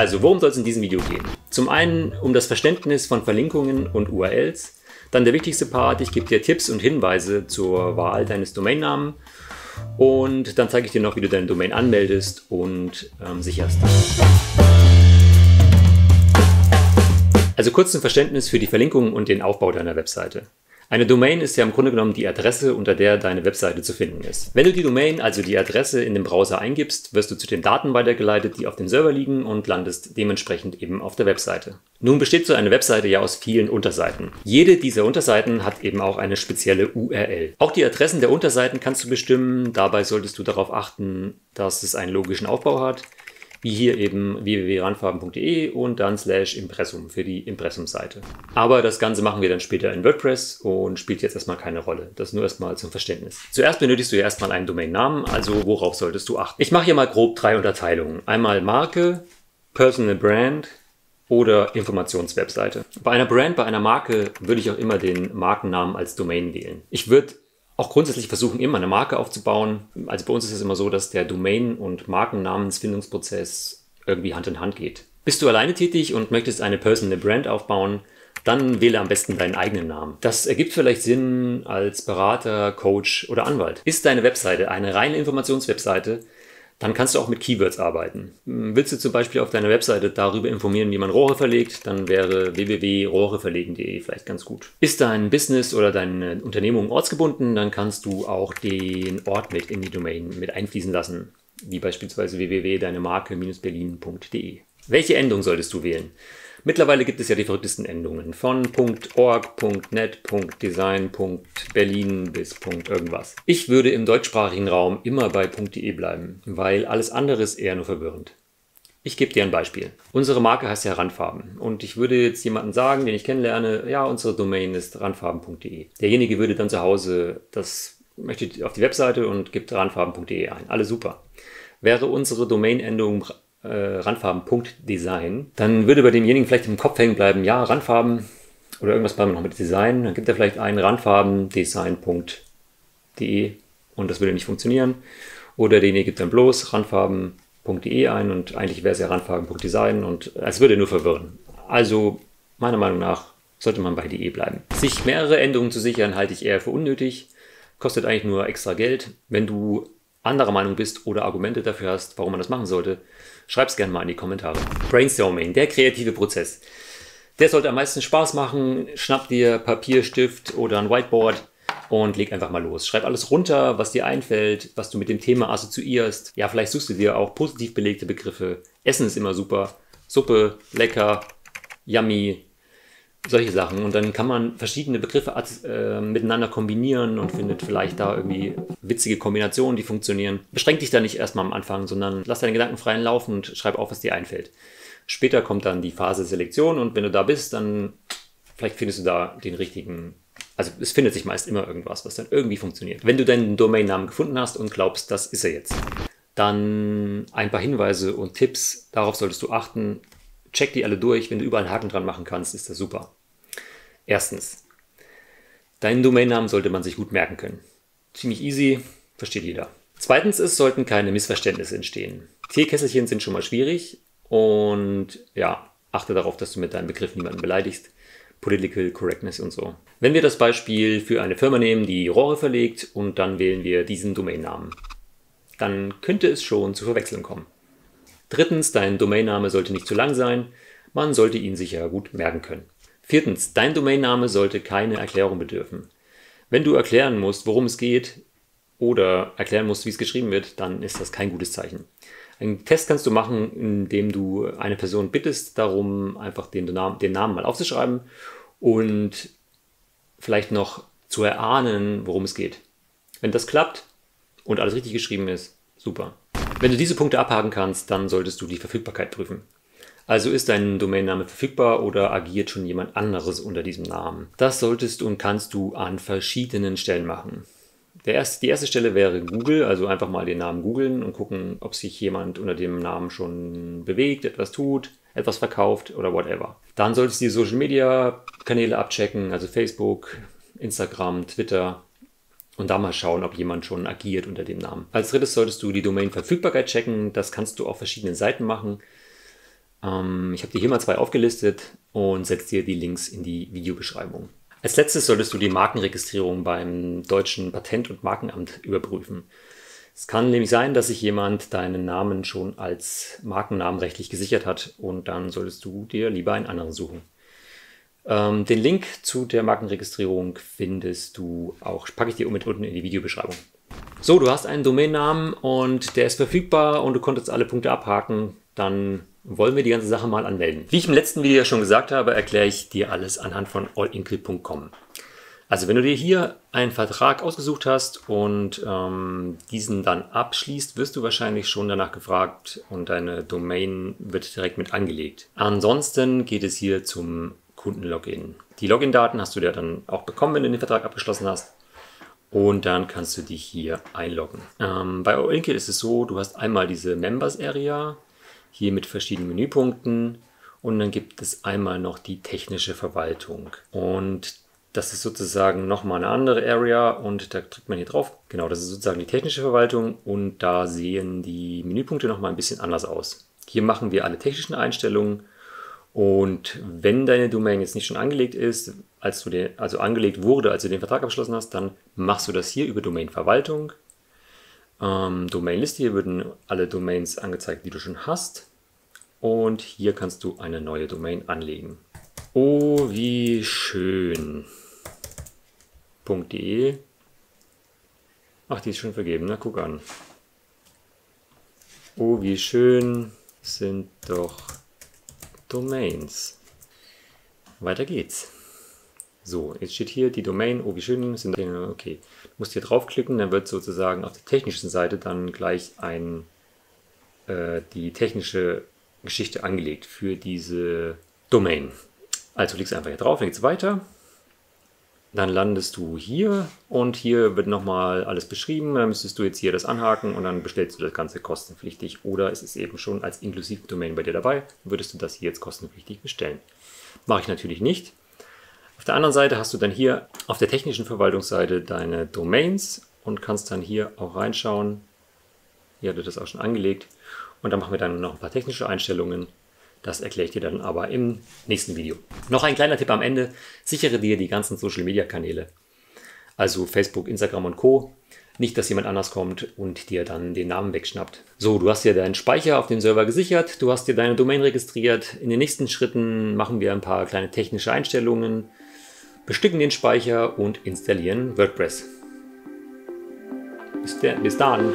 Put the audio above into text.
Also worum soll es in diesem Video gehen? Zum einen um das Verständnis von Verlinkungen und URLs. Dann der wichtigste Part, ich gebe dir Tipps und Hinweise zur Wahl deines Domainnamen. Und dann zeige ich dir noch, wie du deine Domain anmeldest und sicherst. Also kurz zum Verständnis für die Verlinkungen und den Aufbau deiner Webseite. Eine Domain ist ja im Grunde genommen die Adresse, unter der deine Webseite zu finden ist. Wenn du die Domain, also die Adresse, in dem Browser eingibst, wirst du zu den Daten weitergeleitet, die auf dem Server liegen und landest dementsprechend eben auf der Webseite. Nun besteht so eine Webseite ja aus vielen Unterseiten. Jede dieser Unterseiten hat eben auch eine spezielle URL. Auch die Adressen der Unterseiten kannst du bestimmen. Dabei solltest du darauf achten, dass es einen logischen Aufbau hat, wie hier eben www.randfarben.de und dann /Impressum für die Impressumseite. Aber das Ganze machen wir dann später in WordPress und spielt jetzt erstmal keine Rolle. Das nur erstmal zum Verständnis. Zuerst benötigst du ja erstmal einen Domainnamen, also worauf solltest du achten? Ich mache hier mal grob 3 Unterteilungen. Einmal Marke, Personal Brand oder Informationswebseite. Bei einer Brand, bei einer Marke würde ich auch immer den Markennamen als Domain wählen. Ich würde auch grundsätzlich versuchen, immer eine Marke aufzubauen. Also bei uns ist es immer so, dass der Domain- und Markennamensfindungsprozess irgendwie Hand in Hand geht. Bist du alleine tätig und möchtest eine Personal Brand aufbauen, dann wähle am besten deinen eigenen Namen. Das ergibt vielleicht Sinn als Berater, Coach oder Anwalt. Ist deine Webseite eine reine Informationswebseite, dann kannst du auch mit Keywords arbeiten. Willst du zum Beispiel auf deiner Webseite darüber informieren, wie man Rohre verlegt, dann wäre www.rohreverlegen.de vielleicht ganz gut. Ist dein Business oder deine Unternehmung ortsgebunden, dann kannst du auch den Ort mit in die Domain mit einfließen lassen, wie beispielsweise www.deinemarke-berlin.de. Welche Endung solltest du wählen? Mittlerweile gibt es ja die verrücktesten Endungen von .org, .net, .design, .berlin bis .irgendwas. Ich würde im deutschsprachigen Raum immer bei .de bleiben, weil alles andere ist eher nur verwirrend. Ich gebe dir ein Beispiel. Unsere Marke heißt ja Randfarben und ich würde jetzt jemandem sagen, den ich kennenlerne, ja, unsere Domain ist randfarben.de. Derjenige würde dann zu Hause, das möchte auf die Webseite und gibt randfarben.de ein. Alles super. Wäre unsere Domainendung Randfarben.design, dann würde bei demjenigen vielleicht im Kopf hängen bleiben, ja, Randfarben oder irgendwas bleiben wir noch mit Design, dann gibt er vielleicht einen Randfarben-design.de und das würde nicht funktionieren. Oder den hier gibt dann bloß Randfarben.de ein und eigentlich wäre es ja Randfarben.design und es würde nur verwirren. Also meiner Meinung nach sollte man bei .de bleiben. Sich mehrere Endungen zu sichern, halte ich eher für unnötig, kostet eigentlich nur extra Geld. Wenn du anderer Meinung bist oder Argumente dafür hast, warum man das machen sollte, schreib's gerne mal in die Kommentare. Brainstorming, der kreative Prozess. Der sollte am meisten Spaß machen. Schnapp dir Papier, Stift oder ein Whiteboard und leg einfach mal los. Schreib alles runter, was dir einfällt, was du mit dem Thema assoziierst. Ja, vielleicht suchst du dir auch positiv belegte Begriffe. Essen ist immer super. Suppe, lecker, yummy, solche Sachen. Und dann kann man verschiedene Begriffe miteinander kombinieren und findet vielleicht da irgendwie witzige Kombinationen, die funktionieren. Beschränk dich da nicht erstmal am Anfang, sondern lass deine Gedanken freien Lauf und schreib auf, was dir einfällt. Später kommt dann die Phase Selektion und wenn du da bist, dann vielleicht findest du da den richtigen. Also es findet sich meist immer irgendwas, was dann irgendwie funktioniert. Wenn du deinen Domainnamen gefunden hast und glaubst, das ist er jetzt, dann ein paar Hinweise und Tipps. Darauf solltest du achten. Check die alle durch, wenn du überall einen Haken dran machen kannst, ist das super. Erstens, deinen Domainnamen sollte man sich gut merken können. Ziemlich easy, versteht jeder. Zweitens, es sollten keine Missverständnisse entstehen. Teekesselchen sind schon mal schwierig und ja, achte darauf, dass du mit deinem Begriff niemanden beleidigst. Political Correctness und so. Wenn wir das Beispiel für eine Firma nehmen, die Rohre verlegt und dann wählen wir diesen Domainnamen, dann könnte es schon zu Verwechslung kommen. Drittens, dein Domainname sollte nicht zu lang sein, man sollte ihn sicher gut merken können. Viertens, dein Domainname sollte keine Erklärung bedürfen. Wenn du erklären musst, worum es geht oder erklären musst, wie es geschrieben wird, dann ist das kein gutes Zeichen. Einen Test kannst du machen, indem du eine Person bittest, darum einfach den Namen mal aufzuschreiben und vielleicht noch zu erahnen, worum es geht. Wenn das klappt und alles richtig geschrieben ist, super. Wenn du diese Punkte abhaken kannst, dann solltest du die Verfügbarkeit prüfen. Also ist dein Domainname verfügbar oder agiert schon jemand anderes unter diesem Namen? Das solltest und kannst du an verschiedenen Stellen machen. Die erste Stelle wäre Google, also einfach mal den Namen googeln und gucken, ob sich jemand unter dem Namen schon bewegt, etwas tut, etwas verkauft oder whatever. Dann solltest du die Social Media Kanäle abchecken, also Facebook, Instagram, Twitter. Und da mal schauen, ob jemand schon agiert unter dem Namen. Als drittes solltest du die Domain-Verfügbarkeit checken. Das kannst du auf verschiedenen Seiten machen. Ich habe dir hier mal zwei aufgelistet und setze dir die Links in die Videobeschreibung. Als letztes solltest du die Markenregistrierung beim deutschen Patent- und Markenamt überprüfen. Es kann nämlich sein, dass sich jemand deinen Namen schon als Markennamen rechtlich gesichert hat und dann solltest du dir lieber einen anderen suchen. Den Link zu der Markenregistrierung findest du auch, packe ich dir unten in die Videobeschreibung. So, du hast einen Domainnamen und der ist verfügbar und du konntest alle Punkte abhaken, dann wollen wir die ganze Sache mal anmelden. Wie ich im letzten Video ja schon gesagt habe, erkläre ich dir alles anhand von All-inkl.com. Also wenn du dir hier einen Vertrag ausgesucht hast und diesen dann abschließt, wirst du wahrscheinlich schon danach gefragt und deine Domain wird direkt mit angelegt. Ansonsten geht es hier zum Kunden-Login. Die Login-Daten hast du dir dann auch bekommen, wenn du den Vertrag abgeschlossen hast. Und dann kannst du dich hier einloggen. Bei All-inkl ist es so, du hast einmal diese Members-Area, hier mit verschiedenen Menüpunkten und dann gibt es einmal noch die technische Verwaltung. Und das ist sozusagen nochmal eine andere Area und da drückt man hier drauf. Genau, das ist sozusagen die technische Verwaltung und da sehen die Menüpunkte nochmal ein bisschen anders aus. Hier machen wir alle technischen Einstellungen und wenn deine Domain jetzt nicht schon angelegt ist, also angelegt wurde, als du den Vertrag abgeschlossen hast, dann machst du das hier über Domainverwaltung. Domainliste, hier würden alle Domains angezeigt, die du schon hast. Und hier kannst du eine neue Domain anlegen. Oh, wie schön. .de. Ach, die ist schon vergeben, na guck an. Oh, wie schön sind doch Domains. Weiter geht's. So, jetzt steht hier die Domain, oh wie schön, sind okay. Du musst hier draufklicken, dann wird sozusagen auf der technischen Seite dann gleich die technische Geschichte angelegt für diese Domain. Also klickst einfach hier drauf, dann geht es weiter. Dann landest du hier und hier wird nochmal alles beschrieben. Dann müsstest du jetzt hier das anhaken und dann bestellst du das Ganze kostenpflichtig. Oder es ist eben schon als inklusive Domain bei dir dabei, würdest du das hier jetzt kostenpflichtig bestellen. Mache ich natürlich nicht. Auf der anderen Seite hast du dann hier auf der technischen Verwaltungsseite deine Domains und kannst dann hier auch reinschauen. Hier hatte das auch schon angelegt. Und dann machen wir dann noch ein paar technische Einstellungen. Das erkläre ich dir dann aber im nächsten Video. Noch ein kleiner Tipp am Ende. Sichere dir die ganzen Social Media Kanäle. Also Facebook, Instagram und Co. Nicht, dass jemand anders kommt und dir dann den Namen wegschnappt. So, du hast dir deinen Speicher auf dem Server gesichert. Du hast dir deine Domain registriert. In den nächsten Schritten machen wir ein paar kleine technische Einstellungen. Bestücken den Speicher und installieren WordPress. Bis dann!